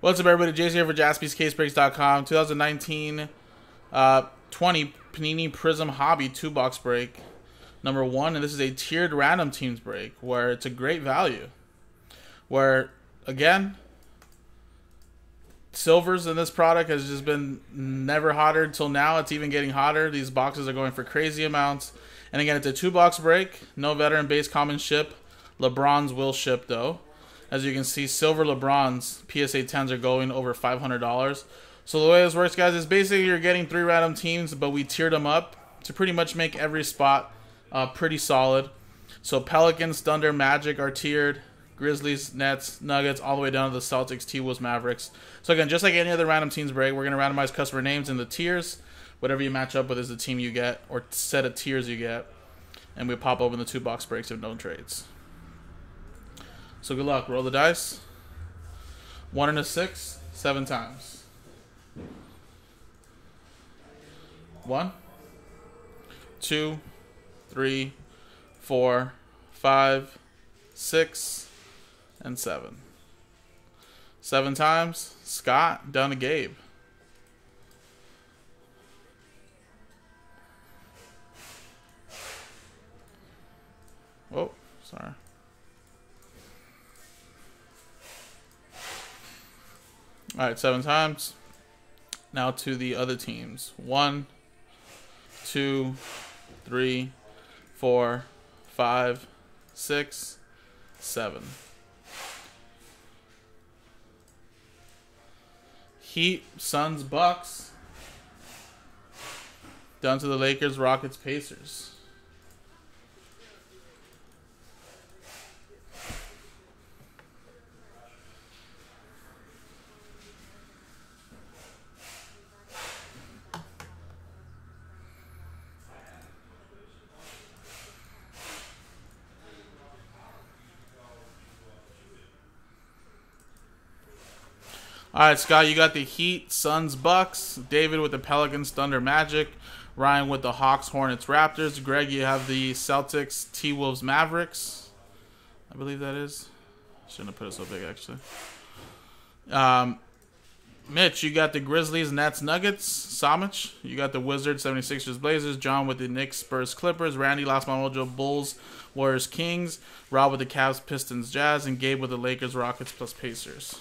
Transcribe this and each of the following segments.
What's up, everybody? Jason here for JaspiesCaseBreaks.com. 2019-20 Panini Prism Hobby 2-box break number 1. And this is a tiered random teams break where it's a great value. Where, again, silvers in this product has just been never hotter until now. It's even getting hotter. These boxes are going for crazy amounts. And again, it's a 2-box break. No veteran base common ship. LeBron's will ship, though. As you can see, silver LeBron's PSA 10s are going over $500. So the way this works, guys, is basically you're getting 3 random teams, but we tiered them up to pretty much make every spot pretty solid. So Pelicans, Thunder, Magic are tiered. Grizzlies, Nets, Nuggets, all the way down to the Celtics, T-Wolves, Mavericks. So again, just like any other random teams break, we're going to randomize customer names in the tiers. Whatever you match up with is the team you get, or set of tiers you get. And we pop open the 2-box breaks of known trades. So good luck. Roll the dice. 1 and a 6, 7 times. 1, 2, 3, 4, 5, 6, and 7. 7 times. Scott down to Gabe. Oh, sorry. All right, 7 times. Now to the other teams. 1, 2, 3, 4, 5, 6, 7. Heat, Suns, Bucks. Down to the Lakers, Rockets, Pacers. All right, Scott, you got the Heat, Suns, Bucks. David with the Pelicans, Thunder, Magic. Ryan with the Hawks, Hornets, Raptors. Greg, you have the Celtics, T-Wolves, Mavericks. I believe that is. Shouldn't have put it so big, actually. Mitch, you got the Grizzlies, Nets, Nuggets. Samich, you got the Wizards, 76ers, Blazers. John with the Knicks, Spurs, Clippers. Randy, Las Mamojo, Bulls, Warriors, Kings. Rob with the Cavs, Pistons, Jazz. And Gabe with the Lakers, Rockets, plus Pacers.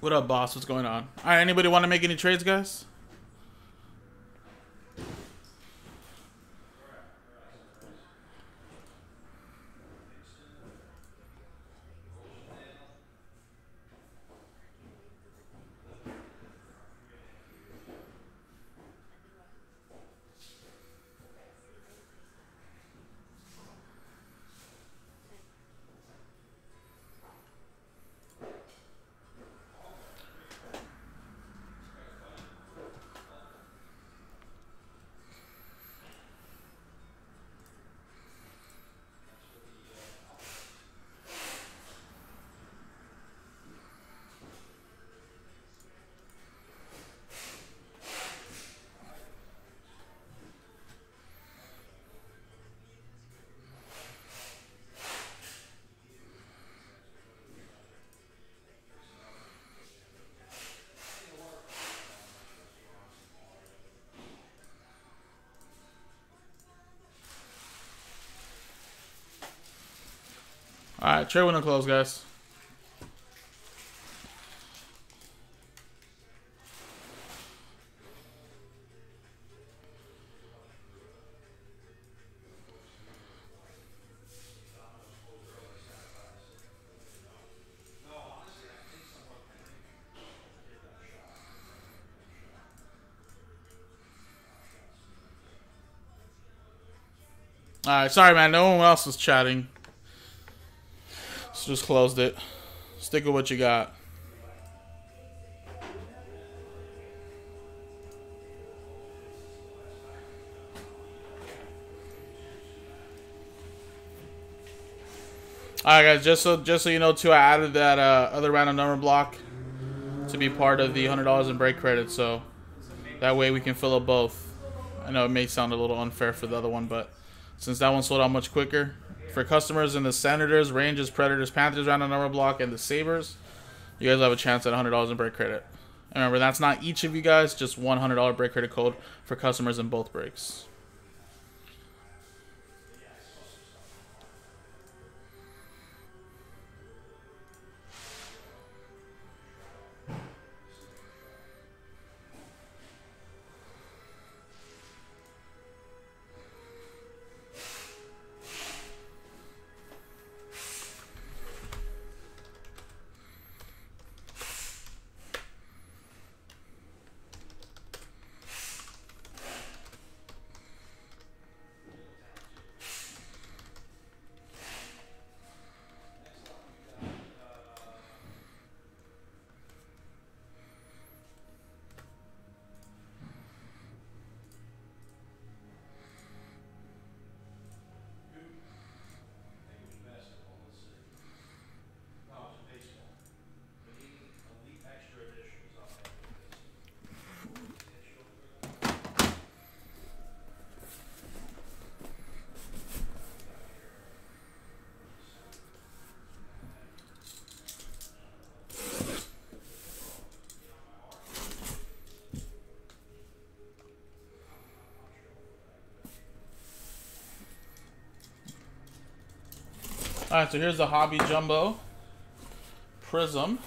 What up, boss? What's going on? All right, anybody want to make any trades, guys? All right, trade window close, guys. Alright, sorry man, no one else was chatting. So just closed it. Stick with what you got. Alright guys, just so you know too, I added that other random number block to be part of the $100 in break credit, so that way we can fill up both. I know it may sound a little unfair for the other one, but since that one sold out much quicker, for customers in the Senators, Rangers, Predators, Panthers random number block, and the Sabres, you guys have a chance at $100 in break credit. And remember, that's not each of you guys, just $100 break credit code for customers in both breaks. Alright, so here's the Hobby Jumbo Prism.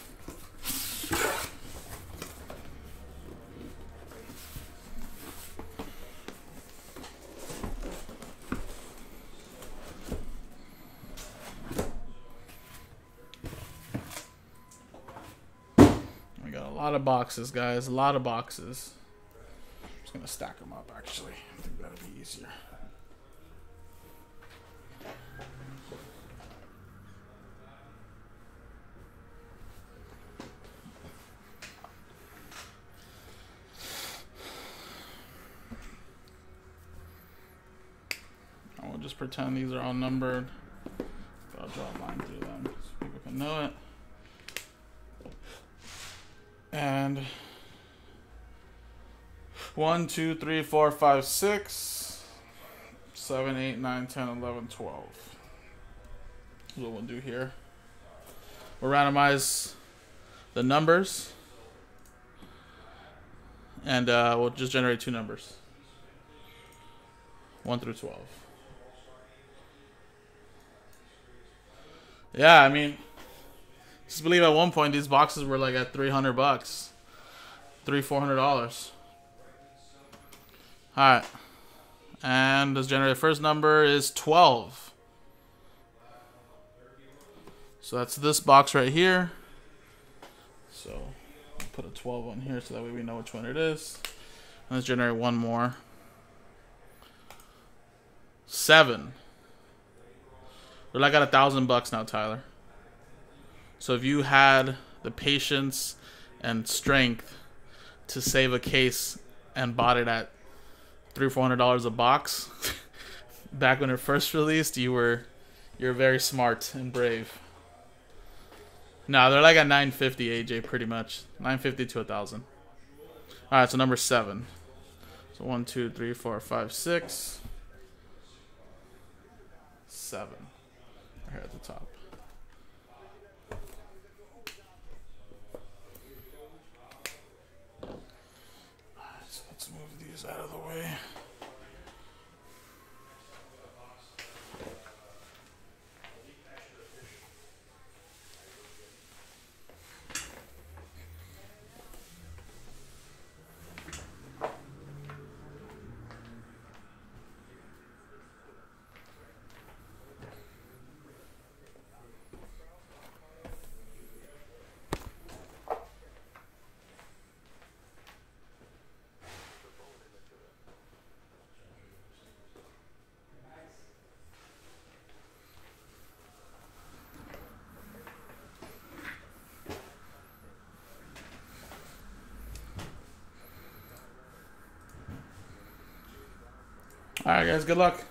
We got a lot of boxes, guys. A lot of boxes. I'm just going to stack them up, actually. I think that'll be easier. Just pretend these are all numbered. I'll draw a line through them so people can know it. And 1, 2, 3, 4, 5, 6, 7, 8, 9, 10, 11, 12. That's what we'll do here. We'll randomize the numbers. And we'll just generate two numbers, 1 through 12. Yeah, I mean, just believe at one point these boxes were like at $300, $300-$400. All right, and let's generate. The first number is 12. So that's this box right here. So put a 12 on here so that way we know which one it is. And let's generate one more. 7. They're like at $1,000 now, Tyler. So if you had the patience and strength to save a case and bought it at $300-$400 a box back when it first released, you're very smart and brave. No, they're like at $950, AJ, pretty much. $950 to $1,000. All right, so number 7. So 1, 2, 3, 4, 5, 6, 7. Right at the top. All right, so let's move these out of the way. All right, guys. Good luck.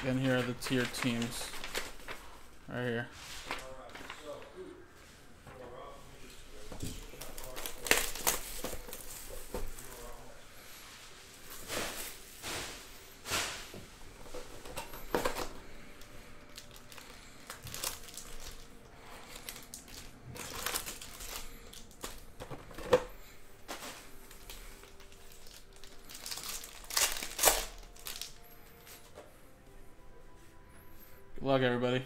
Again, here are the tier teams. Right here. Good luck, everybody.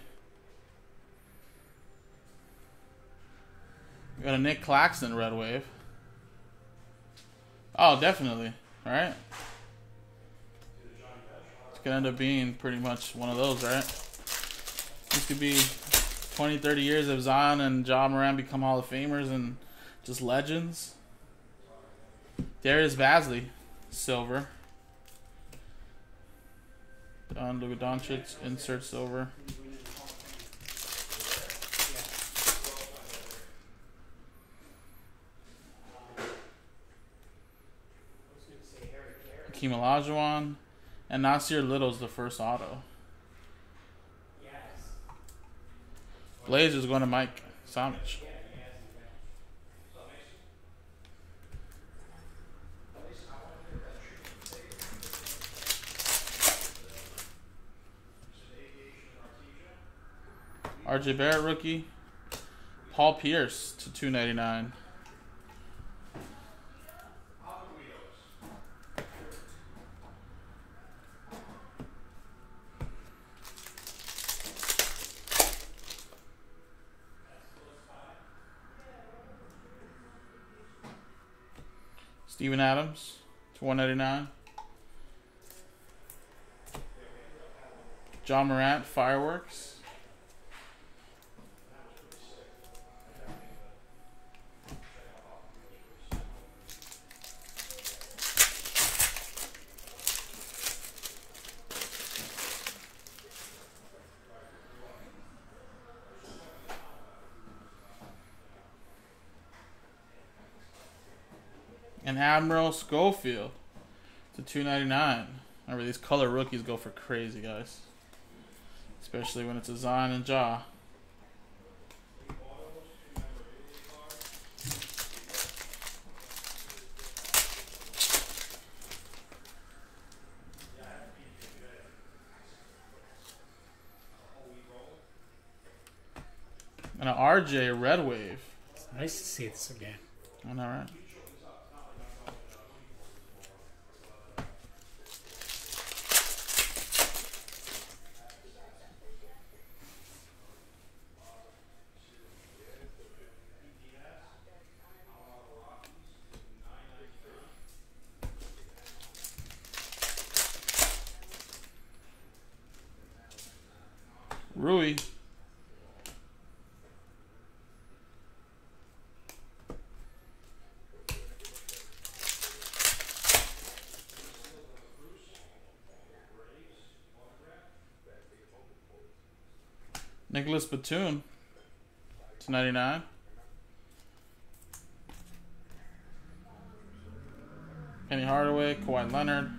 We got a Nick Claxton red wave. Oh, definitely. All right. It's gonna end up being pretty much one of those, right? This could be 20, 30 years of Zion and Ja Morant become Hall of Famers and just legends. Darius Vasley, silver. Luka Doncic, insert silver. Kimelajuwon, and Nasir Little's the first auto. Blazers going to Mike Samich. RJ Barrett rookie, Paul Pierce /299. Steven Adams /199. John Morant fireworks. And Admiral Schofield /299. Remember, these color rookies go for crazy, guys. Especially when it's a Zion and Ja. And an RJ red wave. It's nice to see this again. I know, right? Rui. Nicholas Batum /99. Penny Hardaway, Kawhi Leonard.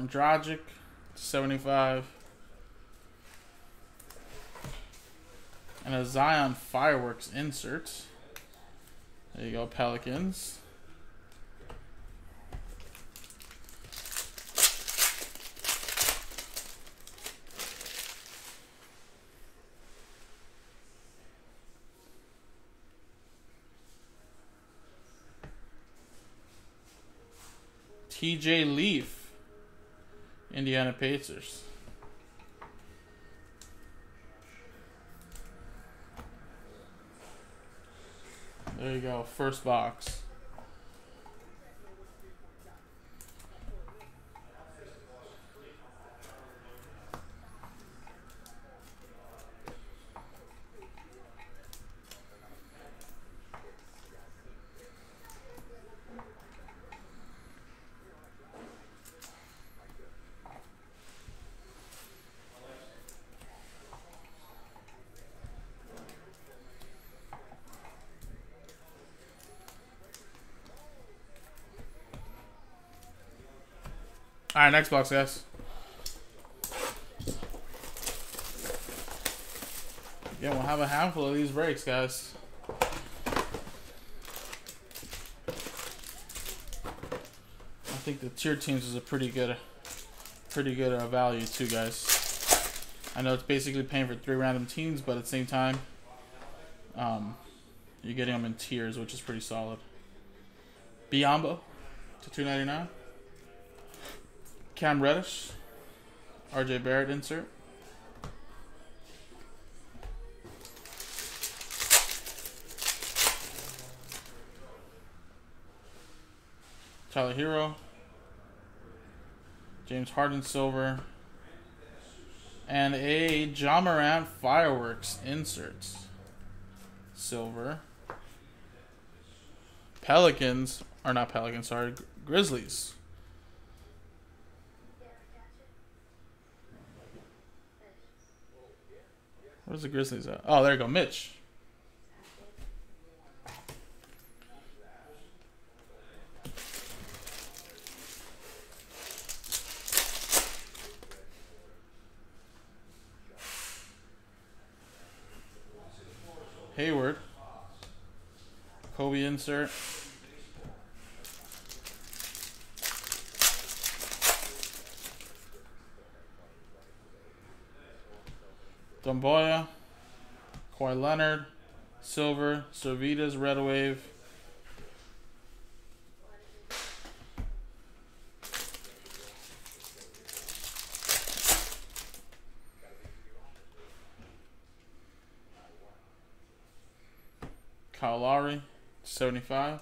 Androjic /75 and a Zion fireworks insert. There you go, Pelicans. TJ Leaf, Indiana Pacers. There you go, first box. All right, next box, guys. Yeah, we'll have a handful of these breaks, guys. I think the tier teams is a pretty good value too, guys. I know it's basically paying for 3 random teams, but at the same time, you're getting them in tiers, which is pretty solid. Biambo to 299. Cam Reddish, RJ Barrett insert. Tyler Herro, James Harden silver, and a Ja Morant fireworks inserts silver. Pelicans are not Pelicans, sorry, Grizzlies. Where's the Grizzlies at? Oh, there you go, Mitch. Hayward, Kobe insert, Dumboya, Kawhi Leonard, silver, Servetus, Red Wave, Kyle Lowry, 75.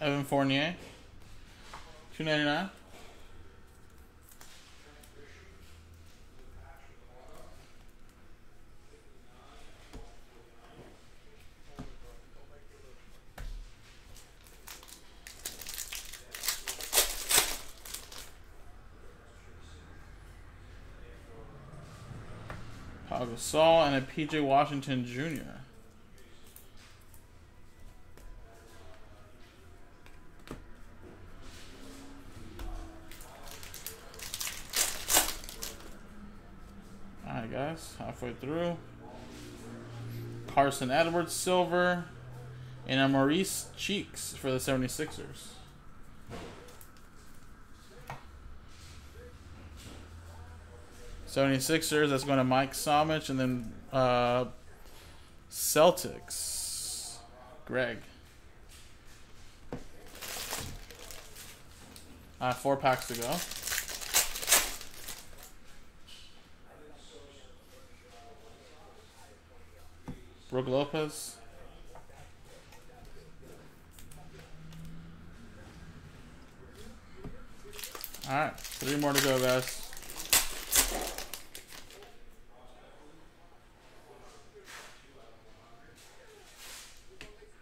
Evan Fournier, 299. Pau Gasol and a PJ Washington Jr. Alright, guys, halfway through. Carson Edwards silver and a Maurice Cheeks for the 76ers. That's going to Mike Somich, and then Celtics, Greg. 4 packs to go. Brook Lopez. All right, 3 more to go, guys.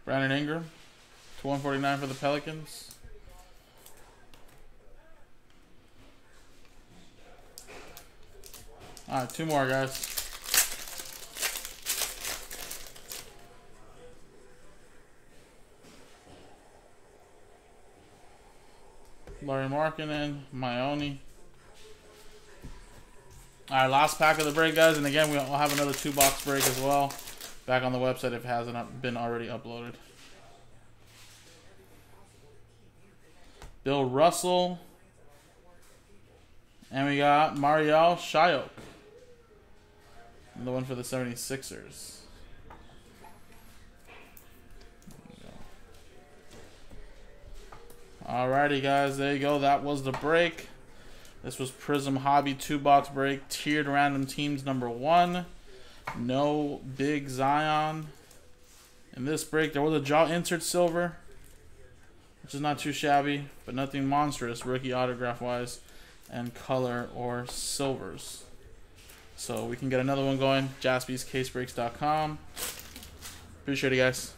Brandon Ingram, to 149 for the Pelicans. All right, 2 more, guys. Larry Markkanen, Maione. All right, last pack of the break, guys. And again, we'll have another 2-box break as well. Back on the website if it hasn't been already uploaded. Bill Russell. And we got Mariel Shayok. The one for the 76ers. Alrighty, guys. There you go. That was the break. This was Prism Hobby 2-box break. Tiered random teams number 1. No big Zion. In this break, there was a jaw insert silver, which is not too shabby, but nothing monstrous, rookie autograph-wise, and color or silvers. So we can get another one going. JaspiesCaseBreaks.com. Appreciate it, guys.